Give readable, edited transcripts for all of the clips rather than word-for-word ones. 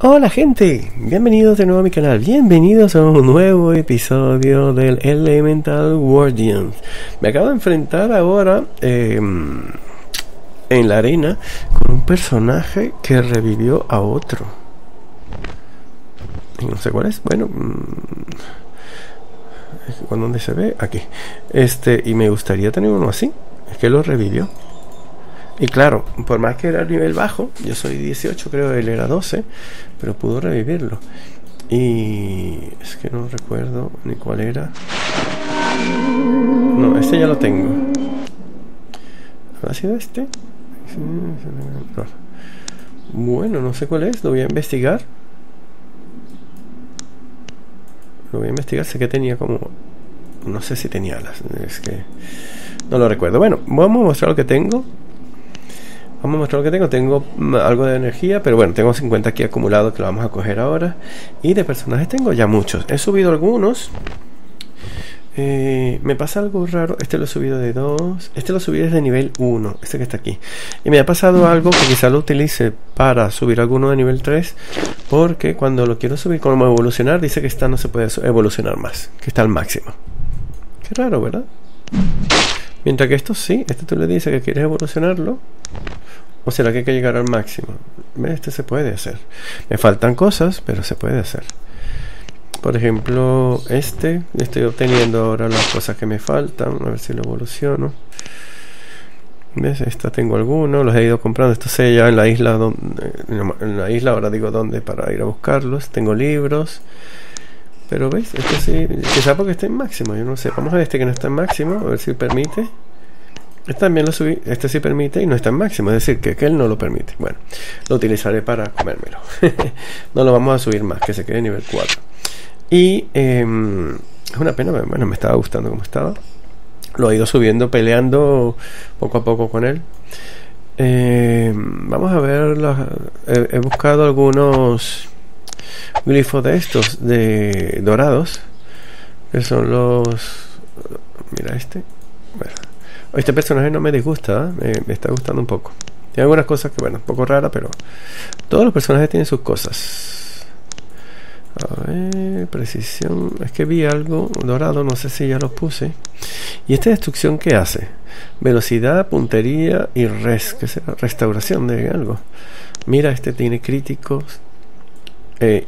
Hola gente, bienvenidos de nuevo a mi canal, bienvenidos a un nuevo episodio del Elemental Guardians. Me acabo de enfrentar ahora en la arena con un personaje que revivió a otro. Y no sé cuál es, bueno, ¿dónde se ve? Aquí. Y me gustaría tener uno así, es que lo revivió. Y claro, por más que era nivel bajo, yo soy 18, creo él era 12, pero pudo revivirlo. Y es que no recuerdo ni cuál era. No, este ya lo tengo. ¿Habrá sido este? No. Bueno, no sé cuál es, lo voy a investigar. Lo voy a investigar, sé que tenía como... No sé si tenía alas, es que... No lo recuerdo. Bueno, vamos a mostrar lo que tengo. Vamos a mostrar lo que tengo. Tengo algo de energía, pero bueno, tengo 50 aquí acumulado que lo vamos a coger ahora. Y de personajes tengo ya muchos. He subido algunos. Me pasa algo raro. Este lo he subido de 2. Este lo subí desde nivel 1. Este que está aquí. Y me ha pasado algo que quizá lo utilice para subir alguno de nivel 3. Porque cuando lo quiero subir, como evolucionar, dice que esta no se puede evolucionar más. Que está al máximo. Qué raro, ¿verdad? Mientras que esto sí. Este tú le dices que quieres evolucionarlo. ¿O será que hay que llegar al máximo? Este se puede hacer. Me faltan cosas, pero se puede hacer. Por ejemplo, estoy obteniendo ahora las cosas que me faltan. A ver si lo evoluciono. ¿Ves? Esta tengo algunos, los he ido comprando. Esto sé ya en la isla, ahora digo dónde para ir a buscarlos. Tengo libros. Pero veis, este sí, quizá porque está en máximo, yo no sé. Vamos a este que no está en máximo, a ver si permite. Este también lo subí, este sí permite y no está en máximo, es decir, que él no lo permite. Bueno, lo utilizaré para comérmelo. No lo vamos a subir más, que se quede nivel 4. Y es una pena, bueno, me estaba gustando como estaba. Lo he ido subiendo, peleando poco a poco con él. Vamos a ver, he buscado algunos glifos de estos, de dorados, que son los... Mira este, bueno. Este personaje no me disgusta, me está gustando un poco. Tiene algunas cosas que, bueno, un poco raras, pero todos los personajes tienen sus cosas. A ver, precisión. Es que vi algo dorado, no sé si ya lo puse. ¿Y esta destrucción qué hace? Velocidad, puntería y ¿qué será? Restauración de algo. Mira, este tiene críticos,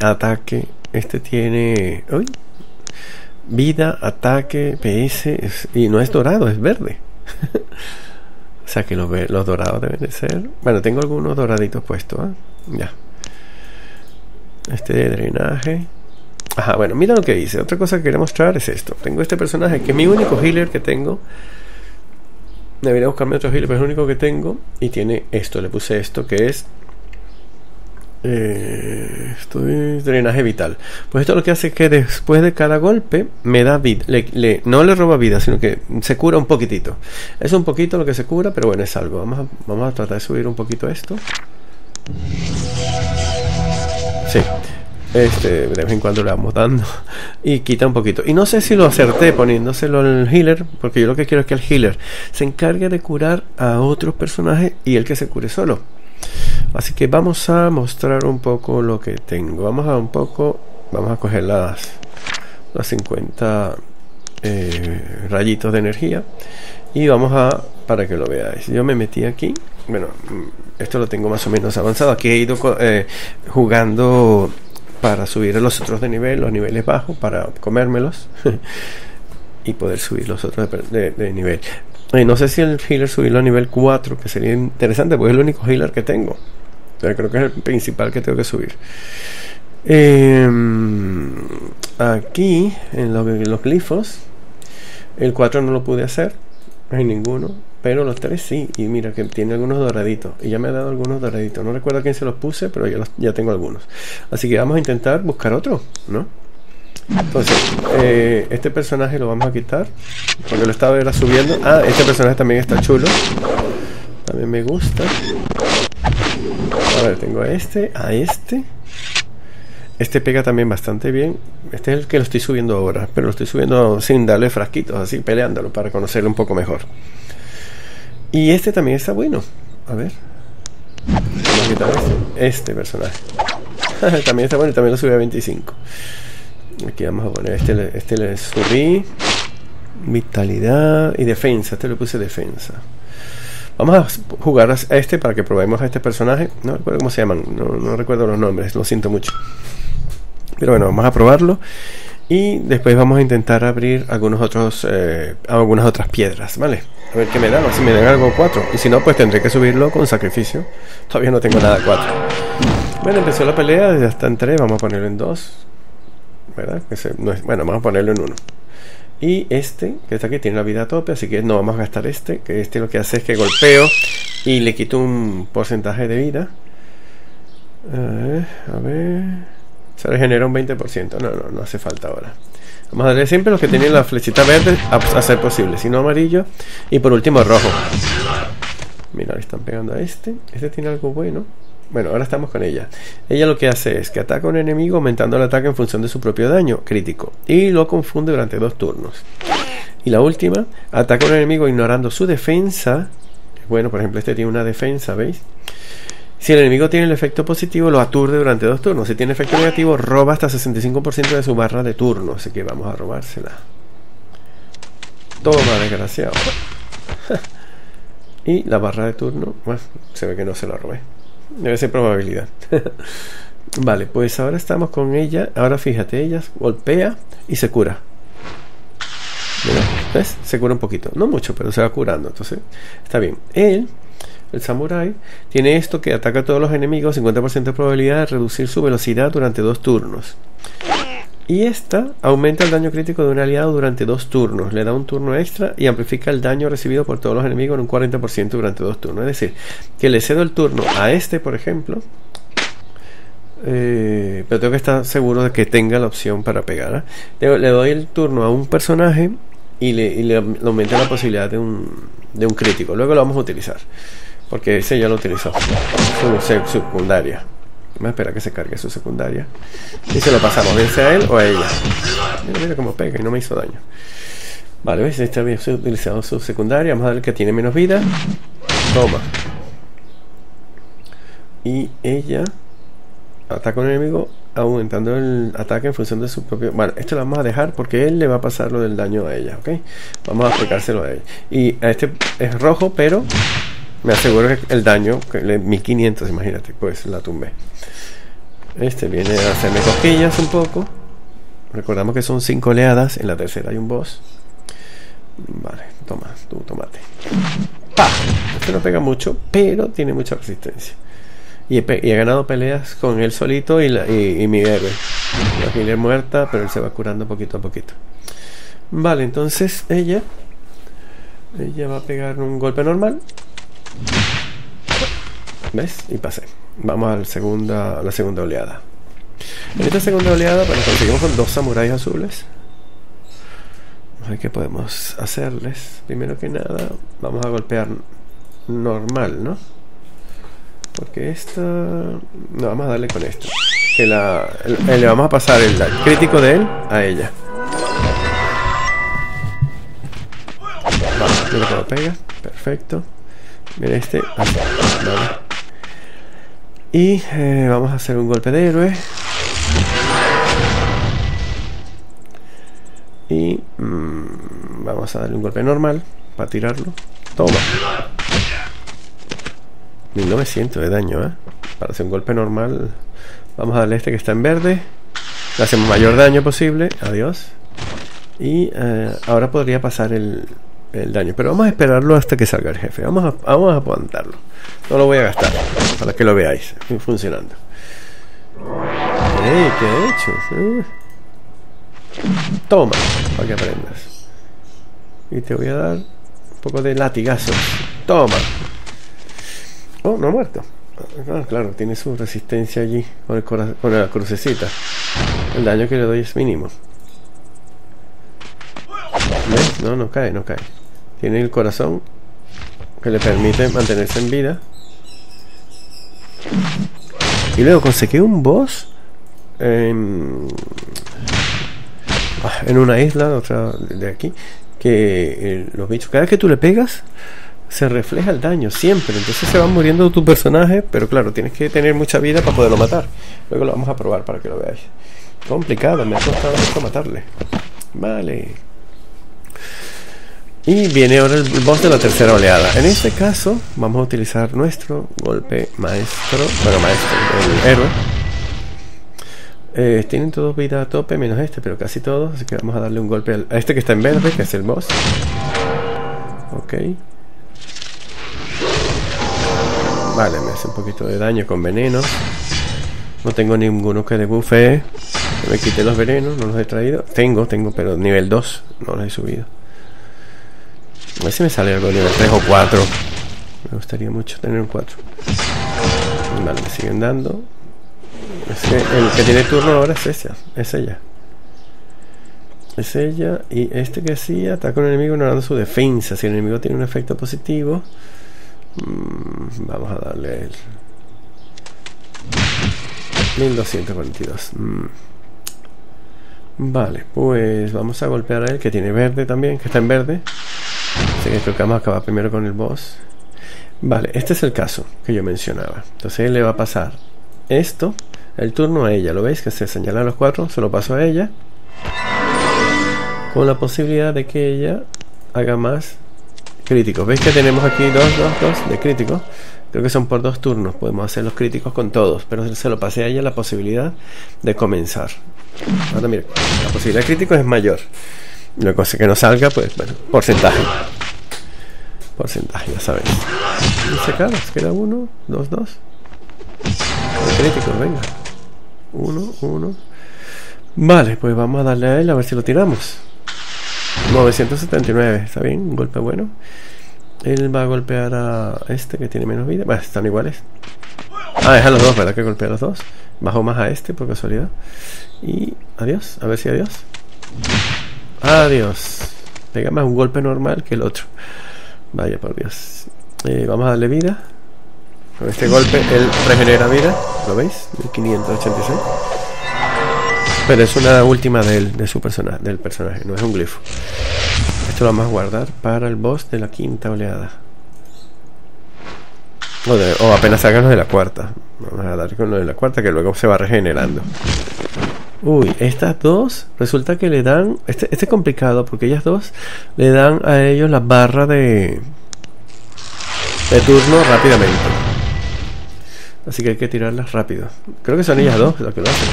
ataque. Este tiene... ¡Uy! Vida, ataque, PS. Y no es dorado, es verde. O sea que los dorados deben de ser... Bueno, tengo algunos doraditos puestos, ¿eh? Ya. Este de drenaje. Ajá, bueno, mira lo que hice. Otra cosa que quería mostrar es esto. Tengo este personaje que es mi único healer que tengo. Debería buscarme otro healer, pero es el único que tengo. Y tiene esto, le puse esto que es... esto es drenaje vital. Pues esto lo que hace es que después de cada golpe me da vida, no le roba vida, sino que se cura un poquitito. Es un poquito lo que se cura, pero bueno, es algo. Vamos a tratar de subir un poquito esto. Sí, de vez en cuando le vamos dando y quita un poquito. Y no sé si lo acerté poniéndoselo al healer, porque yo lo que quiero es que el healer se encargue de curar a otros personajes y el que se cure solo. Así que vamos a mostrar un poco lo que tengo. Vamos a coger las 50 rayitos de energía. Y vamos a... Para que lo veáis. Yo me metí aquí. Bueno, esto lo tengo más o menos avanzado. Aquí he ido jugando para subir a los otros de nivel, los niveles bajos, para comérmelos. Y poder subir los otros de nivel. No sé si el healer subirlo a nivel 4, que sería interesante, porque es el único healer que tengo. Pero creo que es el principal que tengo que subir. Aquí, en los glifos, el 4 no lo pude hacer, en ninguno, pero los 3 sí. Y mira que tiene algunos doraditos, y ya me ha dado algunos doraditos. No recuerdo a quién se los puse, pero ya tengo algunos. Así que vamos a intentar buscar otro, ¿no? Entonces, este personaje lo vamos a quitar porque lo estaba subiendo. Ah, este personaje también está chulo. También me gusta. A ver, tengo a este, a este. Este pega también bastante bien. Este es el que lo estoy subiendo ahora, pero lo estoy subiendo sin darle frasquitos, así peleándolo para conocerlo un poco mejor. Y este también está bueno. A ver. Vamos a quitar este personaje. También está bueno, también lo subí a 25. Aquí vamos a poner, este le subí vitalidad y defensa, este le puse defensa. Vamos a jugar a este para que probemos a este personaje. No recuerdo cómo se llaman, no recuerdo los nombres, lo siento mucho. Pero bueno, vamos a probarlo. Y después vamos a intentar abrir algunos otros, algunas otras piedras, ¿vale? A ver qué me dan, o si me dan algo 4. Y si no, pues tendré que subirlo con sacrificio. Todavía no tengo nada 4. Bueno, empezó la pelea, ya está en 3, vamos a ponerlo en 2. ¿Verdad? Bueno, vamos a ponerlo en 1. Y este, que está aquí, tiene la vida a tope, así que no vamos a gastar este. Que este lo que hace es que golpeo y le quito un porcentaje de vida. A ver... Se regenera un 20%. No hace falta ahora. Vamos a darle siempre los que tienen la flechita verde a ser posible, si no amarillo. Y por último rojo. Mira, le están pegando a este. Este tiene algo bueno. Bueno, ahora estamos con ella. Ella lo que hace es que ataca a un enemigo aumentando el ataque en función de su propio daño crítico. Y lo confunde durante 2 turnos. Y la última, ataca a un enemigo ignorando su defensa. Bueno, por ejemplo, este tiene una defensa, ¿veis? Si el enemigo tiene el efecto positivo, lo aturde durante 2 turnos. Si tiene efecto negativo, roba hasta 65% de su barra de turno. Así que vamos a robársela. Toma, desgraciado. Y la barra de turno, bueno, se ve que no se la robé. Debe ser probabilidad. Vale, pues ahora estamos con ella. Ahora fíjate, ella golpea y se cura. Mira, ¿ves? Se cura un poquito. No mucho, pero se va curando. Entonces, está bien. El samurái tiene esto que ataca a todos los enemigos, 50% de probabilidad de reducir su velocidad durante 2 turnos. Y esta aumenta el daño crítico de un aliado durante 2 turnos, le da un turno extra y amplifica el daño recibido por todos los enemigos en un 40% durante 2 turnos. Es decir, que le cedo el turno a este, por ejemplo, pero tengo que estar seguro de que tenga la opción para pegar, ¿eh? Le doy el turno a un personaje y le aumenta la posibilidad de un crítico. Luego lo vamos a utilizar porque ese ya lo utilizó, su secundaria. Me espera que se cargue su secundaria y se lo pasamos, bien sea a él o a ella. Mira cómo pega y no me hizo daño. Vale, ¿ves? Este había utilizado su secundaria. Vamos a ver que tiene menos vida. Toma. Y ella ataca a un enemigo aumentando el ataque en función de su propio... Bueno, esto lo vamos a dejar porque él le va a pasar lo del daño a ella, ¿ok? Vamos a aplicárselo a él. Y a este es rojo, pero... me aseguro que el daño, que le 1500, imagínate, pues la tumbé. Este viene a hacerme cosquillas un poco. Recordamos que son 5 oleadas, en la tercera hay un boss. Vale, toma, tú tomate. ¡Pah! Este no pega mucho, pero tiene mucha resistencia. Y he ganado peleas con él solito y mi héroe. La gila es muerta, pero él se va curando poquito a poquito. Vale, entonces ella va a pegar un golpe normal. ¿Ves? Y pasé. Vamos a la segunda oleada. En esta segunda oleada, bueno, conseguimos con 2 samuráis azules. A ver qué podemos hacerles. Primero que nada, vamos a golpear normal, ¿no? Porque esta... no, vamos a darle con esta. Que le vamos a pasar el crítico de él a ella. Vamos, creo que lo pega. Perfecto. Mira este. Vale. Y vamos a hacer un golpe de héroe. Y vamos a darle un golpe normal para tirarlo. Toma. 1900 de daño, ¿eh? Para hacer un golpe normal. Vamos a darle este que está en verde. Le hacemos mayor daño posible. Adiós. Y ahora podría pasar el daño, pero vamos a esperarlo hasta que salga el jefe. Vamos a aguantarlo. No lo voy a gastar para que lo veáis funcionando. ¡Ey! ¿Qué he hecho? Toma, para que aprendas. Y te voy a dar un poco de latigazo. Toma. Oh, no ha muerto. Ah, claro, tiene su resistencia allí con la crucecita. El daño que le doy es mínimo. ¿Ves? No cae, no cae. Tiene el corazón que le permite mantenerse en vida. Y luego conseguí un boss en una isla, otra de aquí, que los bichos, cada vez que tú le pegas, se refleja el daño siempre. Entonces se va muriendo tu personaje, pero claro, tienes que tener mucha vida para poderlo matar. Luego lo vamos a probar para que lo veáis. Complicado, me ha costado mucho matarle. Vale. Y viene ahora el boss de la tercera oleada. En este caso vamos a utilizar nuestro golpe maestro. Bueno, maestro, el héroe. Tienen todos vida a tope, menos este, pero casi todos. Así que vamos a darle un golpe a este que está en verde, que es el boss. Ok. Vale, me hace un poquito de daño con veneno. No tengo ninguno que debuffee. Me quité los venenos, no los he traído. Tengo, pero nivel 2. No los he subido. A ver si me sale algo de nivel 3 o 4. Me gustaría mucho tener un 4. Vale, me siguen dando. Es que el que tiene turno ahora es ella. Y este que sí ataca a un enemigo ignorando su defensa. Si el enemigo tiene un efecto positivo, vamos a darle el 1242. Vale, pues vamos a golpear a él que tiene verde también, que está en verde. Así que creo que vamos a acabar primero con el boss. Vale, este es el caso que yo mencionaba. Entonces él le va a pasar esto, el turno a ella. ¿Lo veis? Que se señalan los cuatro. Se lo paso a ella, con la posibilidad de que ella haga más críticos. ¿Veis que tenemos aquí dos de críticos? Creo que son por dos turnos. Podemos hacer los críticos con todos, pero se lo pasé a ella la posibilidad de comenzar. Ahora mira, la posibilidad de críticos es mayor. La cosa que no salga, pues bueno, porcentaje. Porcentaje, ya sabéis. Y sacados, queda 1, 2, 2. Críticos, venga. 1, 1. Vale, pues vamos a darle a él a ver si lo tiramos. 979, está bien, un golpe bueno. Él va a golpear a este que tiene menos vida. Bueno, están iguales. Ah, es a los dos, ¿verdad? Que golpea a los dos. Bajo más a este por casualidad. Y adiós, a ver si adiós. Adiós. Pega más un golpe normal que el otro. Vaya por Dios. Vamos a darle vida. Con este golpe él regenera vida. ¿Lo veis? 1586. Pero es una última del personaje, no es un glifo. Esto lo vamos a guardar para el boss de la quinta oleada. O apenas sacarnos de la cuarta. Vamos a dar con lo de la cuarta, que luego se va regenerando. Uy, estas dos resulta que le dan... Este es complicado porque ellas dos le dan a ellos la barra de turno rápidamente. Así que hay que tirarlas rápido. Creo que son ellas dos las que lo hacen.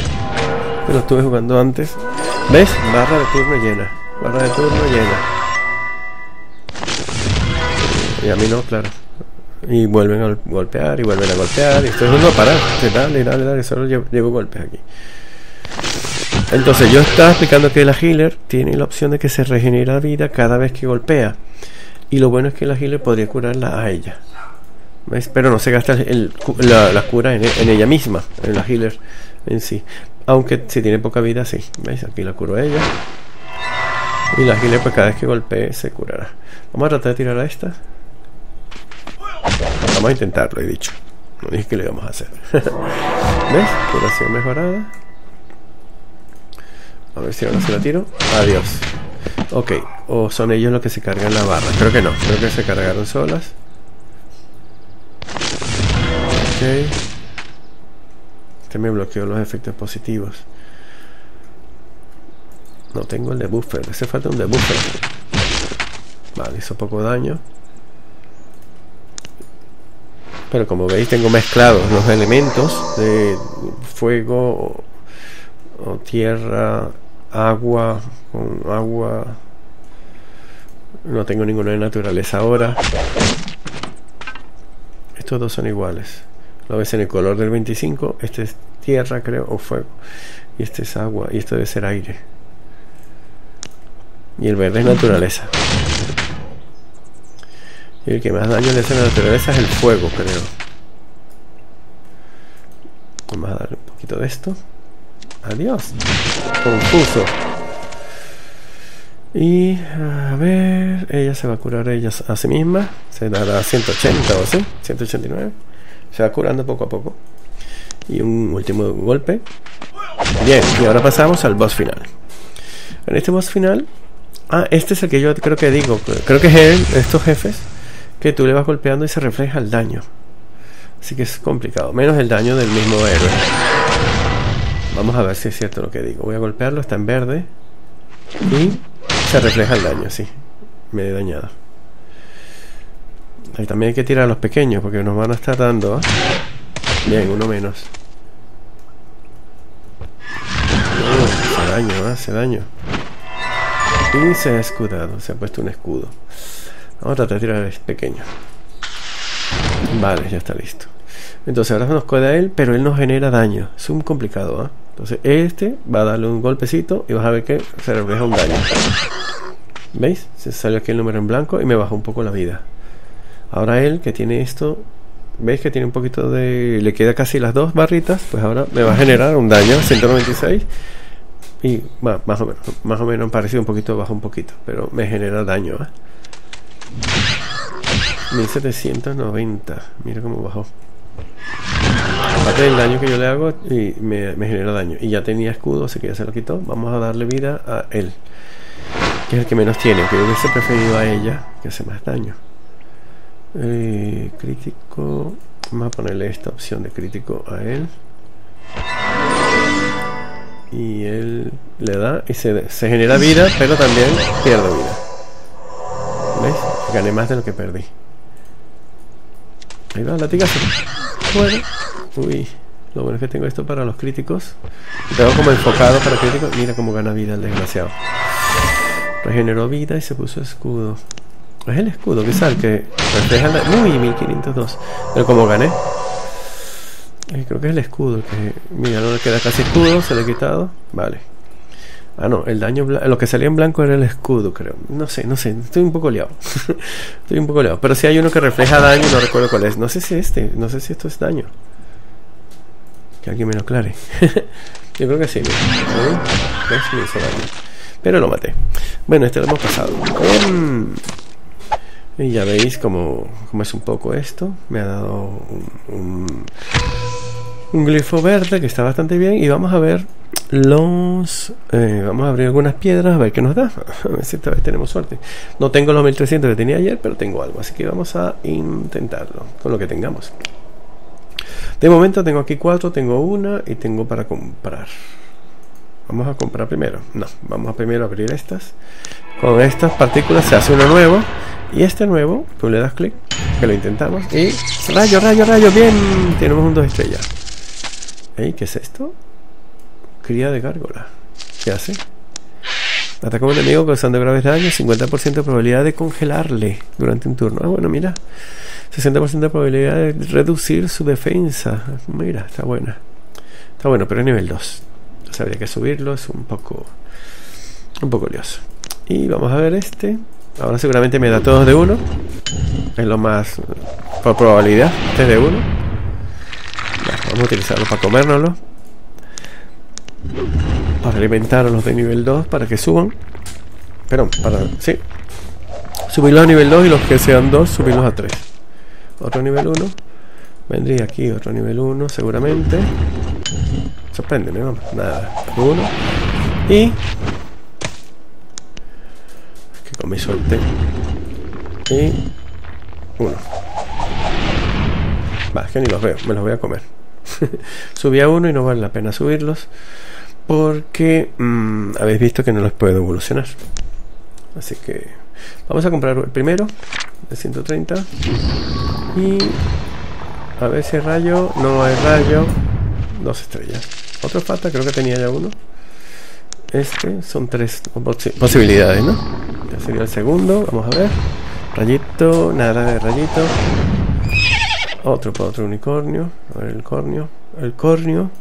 Lo estuve jugando antes. ¿Ves? Barra de turno llena. Barra de turno llena. Y a mí no, claro. Y vuelven a golpear y vuelven a golpear. Y estoy no parar. Dale. Solo llevo golpes aquí. Entonces yo estaba explicando que la healer tiene la opción de que se regenera vida cada vez que golpea. Y lo bueno es que la healer podría curarla a ella. ¿Ves? Pero no se gasta la cura en ella misma, en la healer en sí. Aunque si tiene poca vida, sí. ¿Veis? Aquí la curo ella. Y la healer, pues cada vez que golpee, se curará. Vamos a tratar de tirar a esta. Vamos a intentarlo, he dicho. No dije que lo íbamos a hacer. ¿Ves? Curación mejorada. A ver si ahora se la tiro. Adiós. Ok. O son ellos los que se cargan la barra. Creo que no. Creo que se cargaron solas. Ok. Me bloqueó los efectos positivos. No tengo el debuffer. Me hace falta un debuffer. Vale, hizo poco daño. Pero como veis, tengo mezclados los elementos de fuego o tierra, agua con agua. No tengo ninguno de naturaleza ahora. Estos dos son iguales. Lo ves en el color del 25. Este es tierra, creo, o fuego. Y este es agua, y esto debe ser aire. Y el verde es naturaleza. Y el que más daño le hace a la naturaleza es el fuego, creo. Vamos a dar un poquito de esto. Adiós. Confuso. Y a ver, ella se va a curar a sí misma. Se dará 180 o sí, 189. Se va curando poco a poco. Y un último golpe. Bien, y ahora pasamos al boss final. En este boss final... Ah, este es el que yo creo que digo. Creo que es él, estos jefes que tú le vas golpeando y se refleja el daño. Así que es complicado, menos el daño del mismo héroe. Vamos a ver si es cierto lo que digo. Voy a golpearlo, está en verde y se refleja el daño, sí, me he dañado. Ahí también hay que tirar a los pequeños porque nos van a estar dando, ¿eh? Bien, uno menos. Hace daño, hace daño. Y se ha escudado, se ha puesto un escudo. Vamos a tratar de tirar a los pequeños. Vale, ya está listo. Entonces ahora nos queda él, pero él nos genera daño. Es un complicado, ¿eh? Entonces este va a darle un golpecito y vas a ver que se refleja un daño. ¿Veis? Se salió aquí el número en blanco y me bajó un poco la vida. Ahora él que tiene esto, ¿veis que tiene un poquito de... le queda casi las dos barritas? Pues ahora me va a generar un daño, 196. Y bueno, más o menos parecido, un poquito, bajo un poquito, pero me genera daño, ¿eh? 1790, mira cómo bajó. Aparte del daño que yo le hago y me genera daño. Y ya tenía escudo, así que ya se lo quitó. Vamos a darle vida a él, que es el que menos tiene, que yo hubiese preferido a ella que hace más daño. Crítico, vamos a ponerle esta opción de crítico a él y él le da y se genera vida, pero también pierdo vida. ¿Veis? Gané más de lo que perdí. Ahí va, latigazo. Bueno, uy, lo bueno es que tengo esto para los críticos, lo tengo como enfocado para críticos. Mira cómo gana vida el desgraciado. Regeneró vida y se puso escudo. Es el escudo, quizás el que refleja la... Uy, 1502. Pero como gané, creo que es el escudo el que... Mira, no le queda casi escudo, se lo he quitado. Vale. Ah, no, el daño... Lo que salía en blanco era el escudo, creo. No sé, estoy un poco liado. Estoy un poco liado. Pero si hay uno que refleja daño, no recuerdo cuál es. No sé si este, no sé si esto es daño. Que alguien me lo aclare. Yo creo que sí, mira. ¿Ves? Me hizo daño. Pero lo maté. Bueno, este lo hemos pasado. Y ya veis cómo es un poco esto. Me ha dado un glifo verde que está bastante bien. Y vamos a ver los... vamos a abrir algunas piedras a ver qué nos da. A ver si esta vez tenemos suerte. No tengo los 1300 que tenía ayer, pero tengo algo. Así que vamos a intentarlo con lo que tengamos. De momento tengo aquí 4, tengo una y tengo para comprar. Vamos a comprar primero. No, vamos a primero abrir estas. Con estas partículas se hace uno nuevo. Y este nuevo, tú le das clic, que lo intentamos. Y rayo, rayo, rayo, bien. Tenemos un 2 estrellas. ¿Ey? ¿Qué es esto? Cría de gárgola. ¿Qué hace? Ataca a un enemigo causando graves daños. 50% de probabilidad de congelarle durante un turno. Ah, bueno, mira. 60% de probabilidad de reducir su defensa. Mira, está buena. Está bueno, pero es nivel 2. O sea, habría que subirlo. Es un poco lioso. Y vamos a ver este. Ahora seguramente me da todos de uno. Es lo más... por probabilidad, este es de uno. Vamos a utilizarlo para comérnoslo, para alimentar a los de nivel 2, para que suban. Perdón, para... sí, subirlos a nivel 2 y los que sean 2, subirlos a 3. Otro nivel 1. Vendría aquí otro nivel 1 seguramente. Sorpréndeme, vamos. Nada, 1. Y... con mi suerte. Y uno. Va, que ni los veo, me los voy a comer. Subí a uno y no vale la pena subirlos, porque habéis visto que no los puedo evolucionar. Así que vamos a comprar el primero de 130. Y a ver si hay rayo. No hay rayo. 2 estrellas. Otro falta, creo que tenía ya uno. Este, son 3 posibilidades, ¿no? Ya sería el segundo, vamos a ver. Rayito, nada de rayito. Otro para otro unicornio. A ver, el cornio. El cornio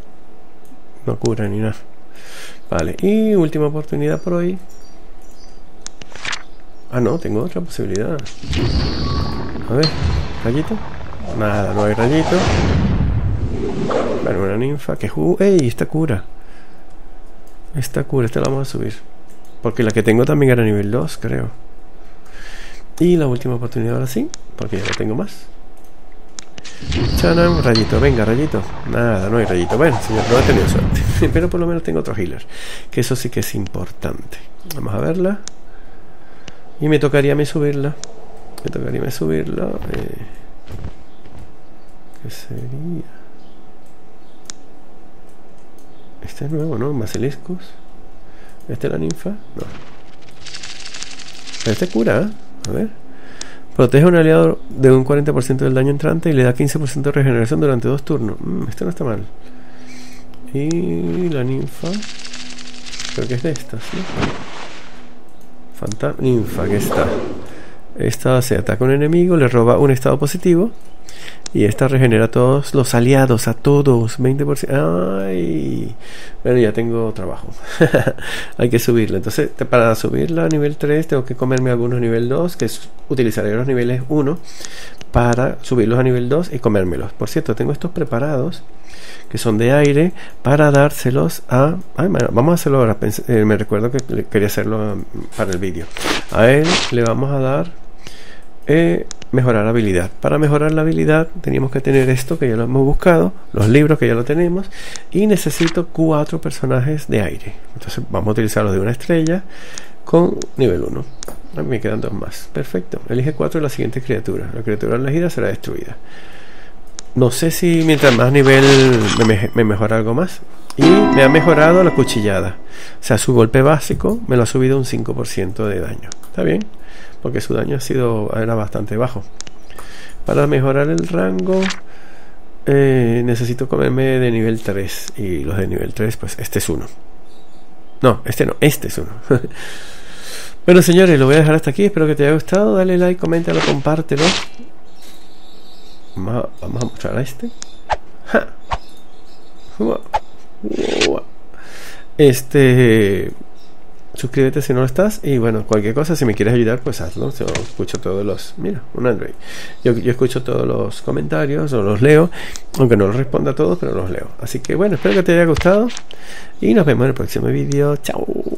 no cura ni nada. Vale, y última oportunidad por hoy. Ah, no, tengo otra posibilidad. A ver, rayito. Nada, no hay rayito. Bueno, una ninfa que juega. ¡Ey! Esta cura. Esta cura, esta la vamos a subir, porque la que tengo también era nivel 2, creo. Y la última oportunidad ahora sí, porque ya no tengo más. Chanam, rayito, venga rayito. Nada, no hay rayito. Bueno, señor, no he tenido suerte. Pero por lo menos tengo otro healer, que eso sí que es importante. Vamos a verla. Y me tocaría a mí subirla. Me tocaría subirlo. ¿Qué sería? Este es nuevo, ¿no? Basiliscus. ¿Este es la ninfa? No. Pero este cura, ¿eh? A ver. Protege a un aliado de un 40% del daño entrante y le da 15% de regeneración durante 2 turnos. Este no está mal. Y la ninfa, creo que es de estas, ¿sí? Fantasma. Ninfa, que está. Esta se ataca a un enemigo, le roba un estado positivo. Y esta regenera a todos los aliados, a todos, 20%. Ay, bueno, ya tengo trabajo. Hay que subirla. Entonces, para subirla a nivel 3 tengo que comerme algunos nivel 2, que utilizaré los niveles 1 para subirlos a nivel 2 y comérmelos. Por cierto, tengo estos preparados que son de aire para dárselos a... Ay, bueno, vamos a hacerlo ahora. Me recuerdo que quería hacerlo para el vídeo. A él le vamos a dar... mejorar habilidad. Para mejorar la habilidad teníamos que tener esto que ya lo hemos buscado, los libros que ya lo tenemos, y necesito 4 personajes de aire. Entonces vamos a utilizar los de 1 estrella con nivel 1. Me quedan 2 más. Perfecto. Elige 4 de las siguientes criaturas. La criatura elegida será destruida. No sé si mientras más nivel me mejora algo más. Y me ha mejorado la cuchillada. O sea, su golpe básico me lo ha subido un 5% de daño. Está bien, porque su daño era bastante bajo. Para mejorar el rango necesito comerme de nivel 3. Y los de nivel 3, pues este es uno. No, este no, este es uno. Bueno, señores, lo voy a dejar hasta aquí. Espero que te haya gustado. Dale like, coméntalo, compártelo. Vamos a mostrar a este. Suscríbete si no lo estás. Y bueno, cualquier cosa, si me quieres ayudar, pues hazlo. Yo escucho todos los... Mira, un Android. Yo escucho todos los comentarios o los leo. Aunque no los responda a todos, pero los leo. Así que bueno, espero que te haya gustado. Y nos vemos en el próximo vídeo. Chao.